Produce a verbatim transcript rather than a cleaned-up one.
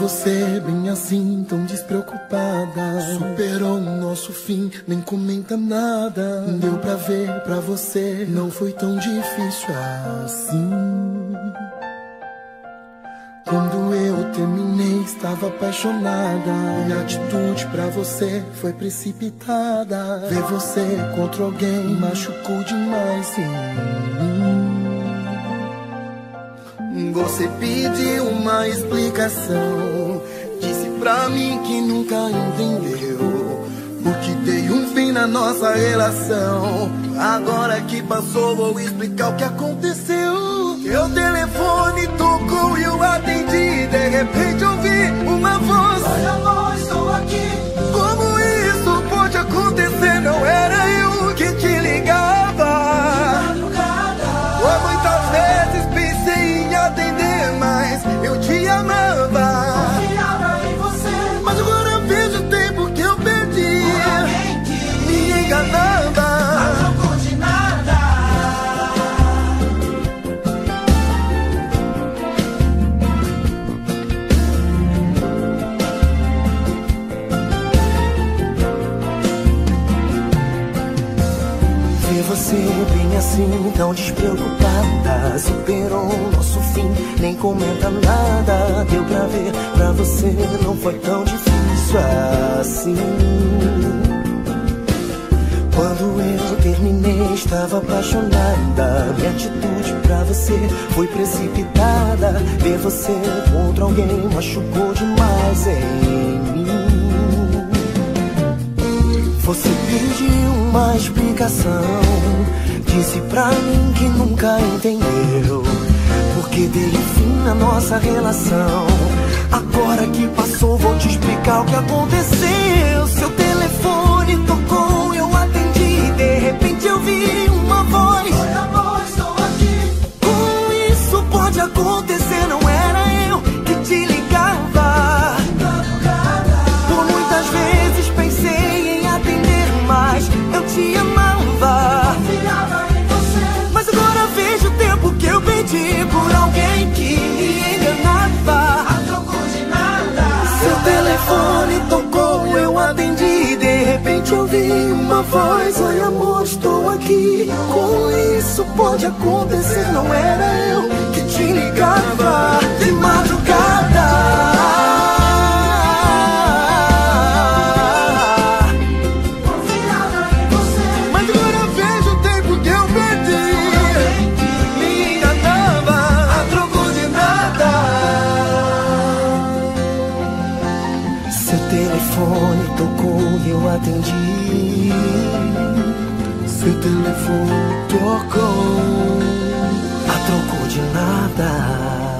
você bem assim, tão despreocupada. Superou o nosso fim, nem comenta nada. Deu pra ver, pra você não foi tão difícil assim. Quando eu terminei, estava apaixonada. Minha atitude pra você foi precipitada. Ver você contra alguém machucou demais em mim. Você pediu uma explicação, disse pra mim que nunca entendeu porque dei um fim na nossa relação. Agora que passou, vou explicar o que aconteceu. Meu telefone tocou e eu atendi. De repente ouvi uma voz: olha, amor, estou aqui. Como isso pode acontecer? Não era eu que te ligava. Foi muitas vezes pensei em atender, mas eu te amava. Confiava em você, mas agora vejo o tempo que eu perdi. Me enganava a troco de nada. Ver você bem assim, tão despreocupada. Superou o nosso fim, nem comenta nada. Deu pra ver, pra você não foi tão difícil assim. Quando eu terminei, estava apaixonada. Minha atitude pra você foi precipitada. Ver você contra alguém machucou demais em mim. Você pediu uma explicação, disse pra mim que nunca entendeu porque dei fim na nossa relação. Agora que passou, vou te explicar o que aconteceu. Seu telefone tocou, eu atendi. De repente eu vi uma voz: oi, amor, estou aqui. Como isso pode acontecer? Não era eu que te ligava. Por muitas vezes pensei mas eu te amava. Confiava em você, mas agora vejo o tempo que eu perdi por alguém que me enganava. A troco de nada. Seu telefone tocou, eu atendi. De repente ouvi uma voz: oi, amor, estou aqui. Como isso pode acontecer? Não era eu que te ligava de madrugada. Atendi. Seu telefone tocou, a troco de nada.